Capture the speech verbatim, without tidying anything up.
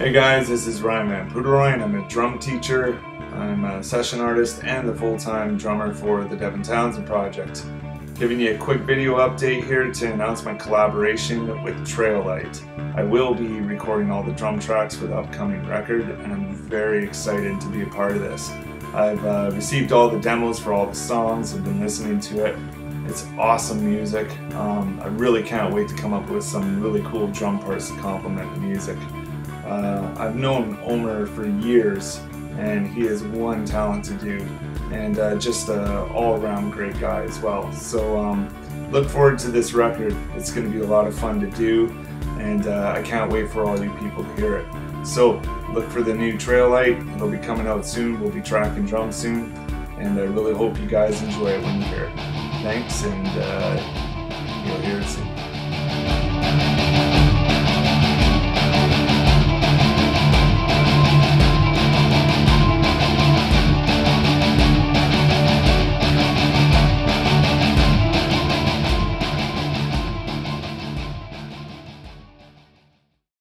Hey guys, this is Ryan Van Poederooyen. I'm a drum teacher, I'm a session artist, and the full-time drummer for The Devin Townsend Project. Giving you a quick video update here to announce my collaboration with Trailight. I will be recording all the drum tracks for the upcoming record, and I'm very excited to be a part of this. I've uh, received all the demos for all the songs, I've been listening to it. It's awesome music. Um, I really can't wait to come up with some really cool drum parts to complement the music. Uh, I've known Omer for years, and he is one talented dude, and uh, just an all-around great guy as well. So um, look forward to this record. It's going to be a lot of fun to do, and uh, I can't wait for all you people to hear it. So look for the new Trailight. It'll be coming out soon. We'll be tracking drums soon, and I really hope you guys enjoy it when you hear it. Thanks, and uh, you'll hear it soon.